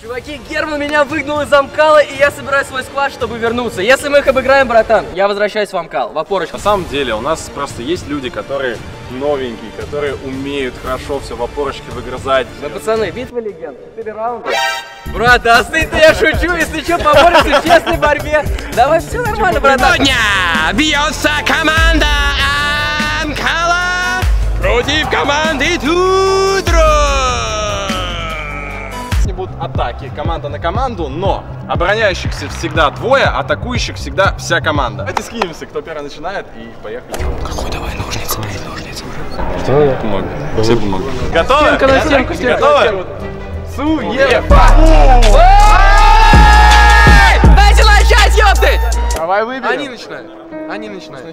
Чуваки, Герман меня выгнал из Амкала, и я собираю свой сквад, чтобы вернуться. Если мы их обыграем, братан, я возвращаюсь в Амкал, в опорочку. На самом деле, у нас просто есть люди, которые новенькие, которые умеют хорошо все в опорочке выгрызать. Да, пацаны, битва легенд, 4 раунда. Брат, да остынь-то, я шучу, если что, поборемся в честной борьбе. Давай, все нормально, братан. Сегодня бьется команда Амкала против команды Тудро. Будут атаки, команда на команду, но обороняющихся всегда двое, атакующих всегда вся команда. Давайте скинемся, кто первый начинает, и поехали. Какой давай, ножницы, ножницы. Что? Бумага. Все бумага. Готовы? Стенка на стенку, стенка. Готовы? Суефа! Дайте начать, ёпты! Давай выберем. Они начинают. Они начинают.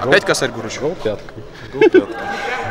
Опять косарь Гурочек? Гол пяткой.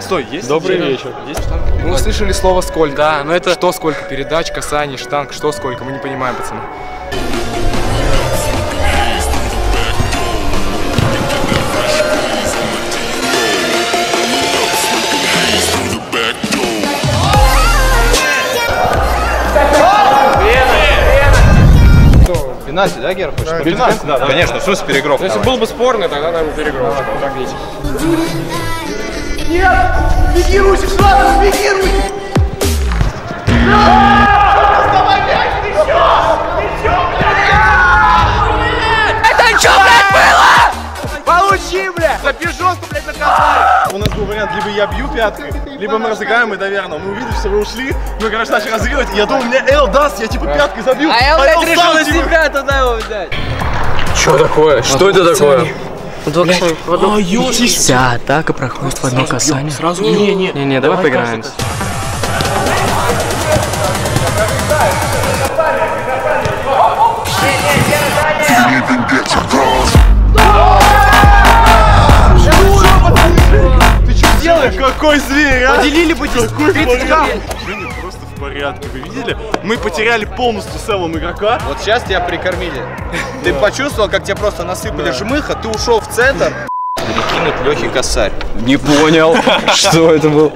Стой, есть? Добрый вечер. Есть штанг? Мы услышали слово «сколько». Да, но это что сколько? Передач, касаний, штанг, что сколько? Мы не понимаем, пацаны. Пенальти, да, Гера, хочешь? Пенальти, да, конечно, что с перегровкой? Если был бы спорный, тогда нам перегровка. Нет! Беги, Русик, сразу беги, Русик! Доставай мяч, ты чё? Ты чё, блядь? Это чё, блядь, было? Получи, блядь! За пижонку, блядь, на косарь! У нас был вариант, либо я бью пяткой, либо мы разыграем и доверно. Мы увидели, что вы ушли, мы, короче, начали разыгрывать, и я думал, мне Эл даст, я типа пяткой забью. А Эл, блядь, решил на себя туда его взять. Чё такое? Что это такое? Вся атака проходит в одно касание. Сразу не, давай поиграем. Ты что делаешь? Какой зверь, а? Поделили бы тебе. Просто в порядке, вы видели? Мы потеряли полностью целого игрока. Вот сейчас тебя прикормили. Ты почувствовал, как тебе просто насыпали жмыха, ты ушел в центр. Перекинуть Лехе косарь. Не понял, что это был.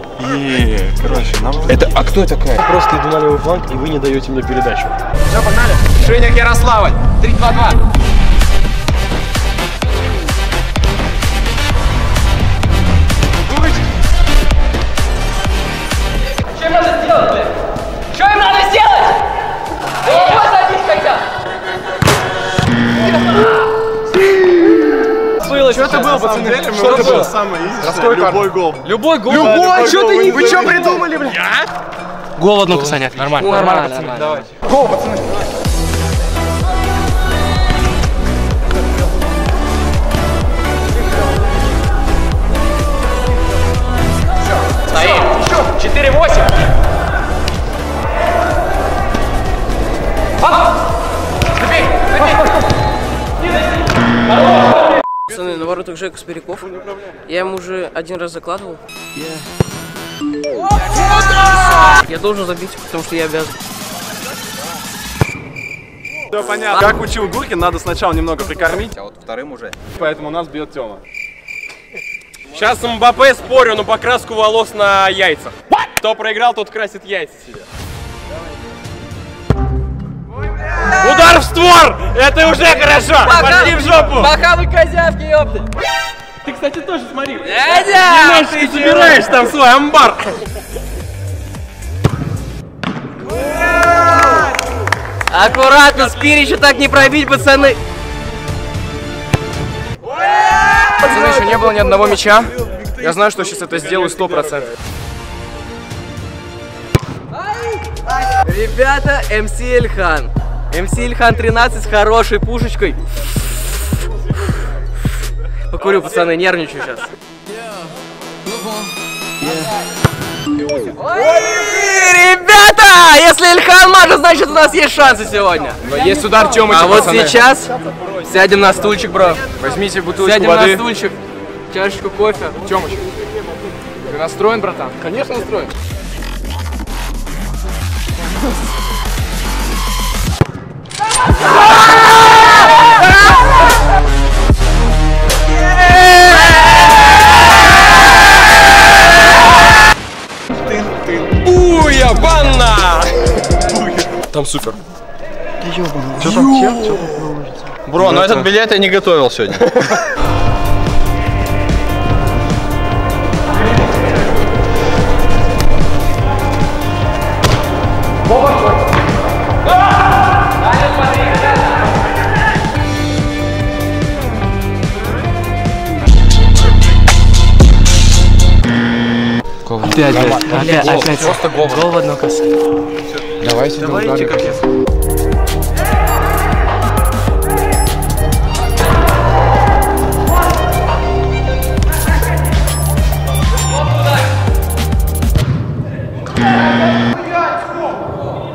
Короче, нам... Это, а кто такая? Просто иду на левый фланг, и вы не даете мне передачу. Все, погнали. Шинник Ярославль. 3-2-2. Что им надо сделать, блядь? Что им надо сделать? Да его забить хотя бы. Что-то было, пацаны, что это было самое изящное? Любой гол. Любой гол? Любой? Что ты не... Вы что придумали, блин? Гол в одно касание. Нормально. Нормально, пацаны. Давай. Гол, пацаны. Стоим. 4-8. Забей, забей. Пацаны, на воротах Жека Спиряков. Я ему уже один раз закладывал. Я должен забить, потому что я обязан. Все понятно. Как учил Гуркин, надо сначала немного прикормить. А вот вторым уже. Поэтому нас бьет Тёма. Сейчас с Мбаппе спорю на покраску волос на яйцах. Кто проиграл, тот красит яйца себе. Удар в створ! Это уже хорошо! Пошли в жопу! Пока вы козявки, ёпты! Ты, кстати, тоже смотри! Дядя! Ты собираешь там свой амбар! Аккуратно, Спирича так не пробить, пацаны! Пацаны, еще не было ни одного мяча. Я знаю, что сейчас это сделаю 100%. Ребята, МС Ильхан. МС Ильхан 13 с хорошей пушечкой. Покурю, пацаны, нервничаю сейчас. Ребята, если Ильхан мажет, значит у нас есть шансы сегодня. Но есть удар Тёмыча, а вот сейчас сядем на стульчик, бро. Возьмите бутылочку воды. Сядем на стульчик, чашечку кофе. Тёмыч, ты настроен, братан? Конечно настроен. Уя, банна! Там супер. Что там, чек? Бро, ну этот билет я не готовил сегодня. Опять, опять, просто гол в одно касание. Давай сюда ударим.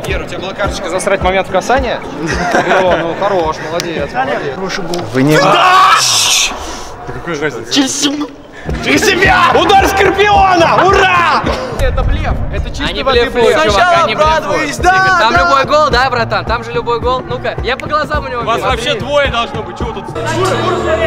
Гер, у тебя была карточка засрать момент в касании? Ну хорош, молодец. Хороший гол. Вы не... Да какой же разница? Через себя! Удар Скорпиона! Ура! Это блеф! Это чисто они воды блеф. Сначала, они брат, выясни! Да, там да. Любой гол, да, братан? Там же любой гол. Ну-ка, я по глазам у него. У вас бил. Вообще двое должно быть. Чего тут? Шура, Шура!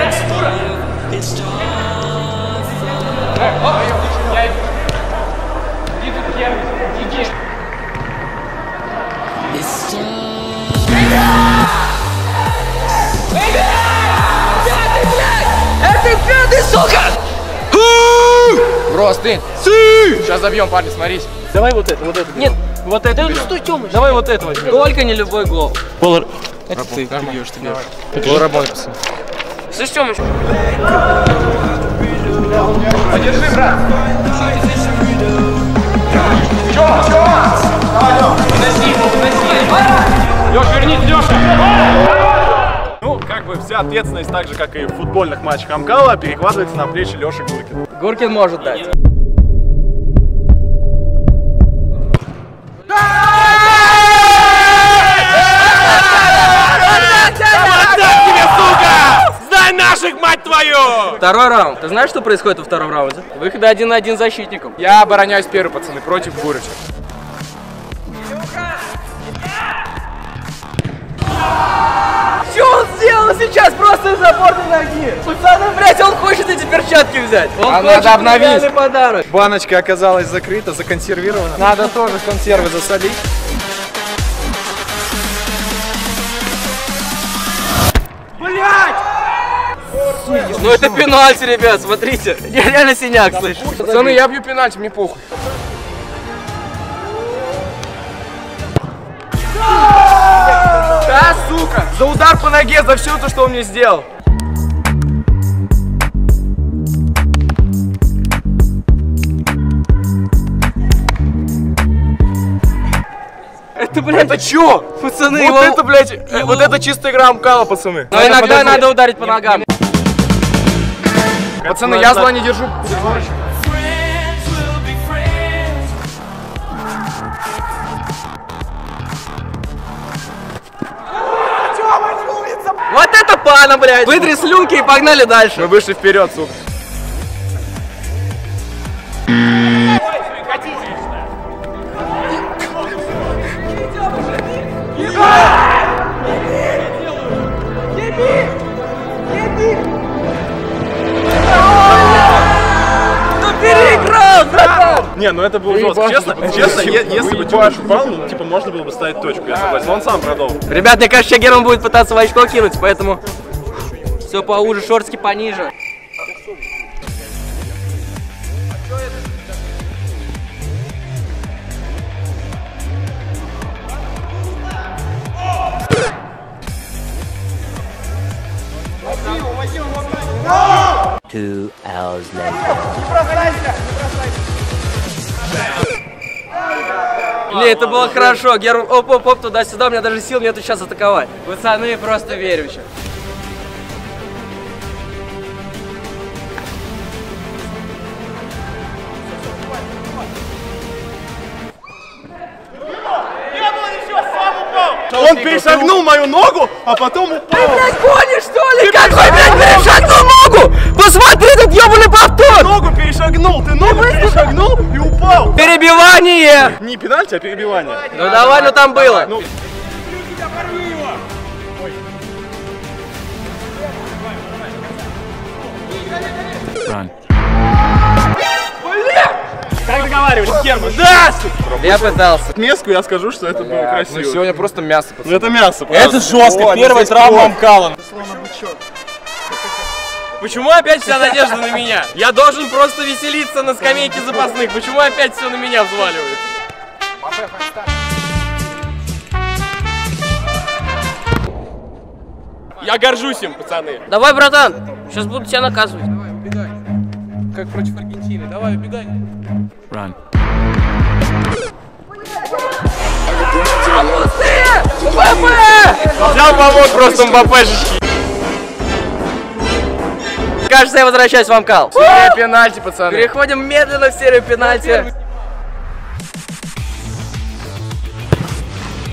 Это пятый, сука! Бро, стынь. Сейчас забьем, парни, смотрите. Давай вот это, вот это. Нет, вот это. Давай вот это возьмем. Только не любой гол. Пол... Это ты, бьешь, ты бьешь. Пол работает. Слышь, Тёмочка. Подержи, брат. Тёма, Тёма. Давай, Тёма. Подожди, подожди. Лёш, вернись, Лёша. Ну, как бы вся ответственность, так же, как и в футбольных матчах Амкала, перекладывается на плечи Леши Гуркина. Гуркин может дать. Знай наших, мать твою! Второй раунд. Ты знаешь, что происходит во втором раунде? Выходы 1 на 1 защитником. Я обороняюсь первый, пацаны, против Гурыча. Что он сделал сейчас просто из-за порты ноги? Пацаны, блядь, он хочет эти перчатки взять. Он надо обновить. Подарок. Баночка оказалась закрыта, законсервирована. Надо тоже консервы засолить. Блядь! Ну это пенальти, ребят, смотрите. Я реально синяк слышу. Пацаны, я бью пенальти, мне похуй. Да, сука! За удар по ноге, за все то, что он мне сделал. Это, блядь, это чё? Пацаны, вот его... это, блядь, его... вот это чистая игра Амкала, пацаны. Но иногда подожди. Надо ударить по ногам. Пацаны, я зла не держу. Вот это пана, блядь! Выдри слюнки и погнали дальше. Мы вышли вперед, сука. Не, ну это было жестко. Честно, если бы Тёма упал, ну, типа, можно было бы ставить точку, я согласен. Он сам продолжил. Ребят, мне кажется, Герман будет пытаться в очко кинуть, поэтому все поуже, шортики пониже. Не, это было хорошо. Герман, оп-оп-оп, туда-сюда. У меня даже сил нету сейчас атаковать. Пацаны, просто верю сейчас. Он перешагнул мою ногу, а потом упал. Ты, блядь, гонишь, что ли? Какой, блядь, перешагнул ногу? Посмотри этот ёбаный повтор! Ногу перешагнул, ты ногу перешагнул и упал. Перебивание! Не пенальти, а перебивание. Ну давай, ну там было. Ну... Так договаривались, Герман. Да, сука! Я пытался. Мяску я скажу, что это было красиво. Ну сегодня просто мясо, пацаны. Ну это мясо, пацаны. Это жестко, первая травма Амкала. Почему опять вся надежда на меня? Я должен просто веселиться на скамейке запасных. Почему опять все на меня взваливают? Я горжусь им, пацаны. Давай, братан, сейчас буду тебя наказывать. Давай, убегай. Как против Аргентины. Давай, убегай. Run. Мбаппе! Взял помог просто мбаппешечки. Кажется, я возвращаюсь в Амкал. Серия пенальти, пацаны. Переходим медленно в серию пенальти.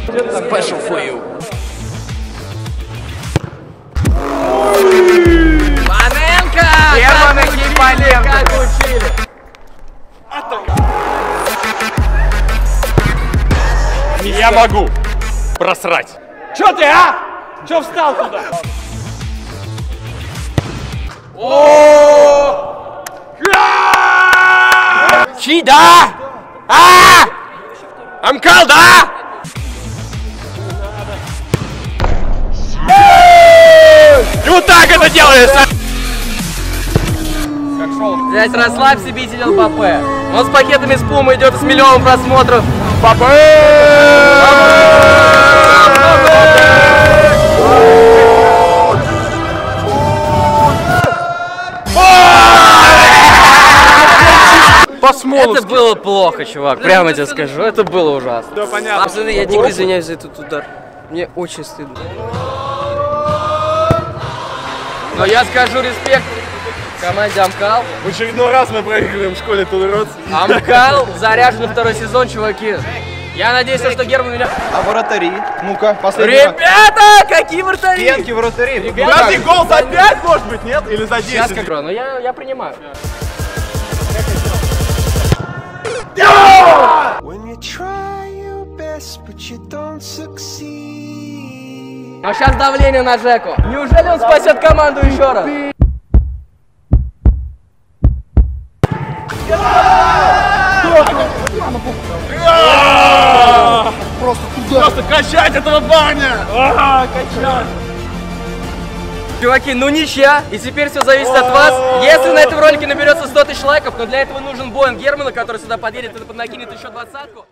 Special for you. Паненко! Германа и Паненко! Как учили! Я могу просрать! Чё ты, а? Чё встал туда? О! Чи, да? А! Амкал, да? И вот так это делается! Блять, расслабься, битель Мбаппе. Он с пакетами с Пумы идет с миллионом просмотров. Мбаппе! Это было плохо, чувак, прямо тебе скажу, это было ужасно. Да, понятно. Пацаны, я дико извиняюсь за этот удар. Мне очень стыдно. Но я скажу респект команде Амкал. В очередной раз мы проигрываем в школе Тудро. Амкал заряжен на второй сезон, чуваки. Я надеюсь, что Герман меня... А вратари? Ну-ка, последний. Ребята, какие вратари? Пенки вратари. Ребята, гол за 5, может быть, нет? Или за 10? Сейчас как раз, но я принимаю. А сейчас давление на Джеку. Неужели он спасет команду еще раз? Просто туда. Просто качать этого парня! Качать! Чуваки, ну ничья. И теперь все зависит от вас. Если на этом ролике наберется 100 тысяч лайков, то для этого нужен Боинг Германа, который сюда подъедет и поднакинет еще 20-ку.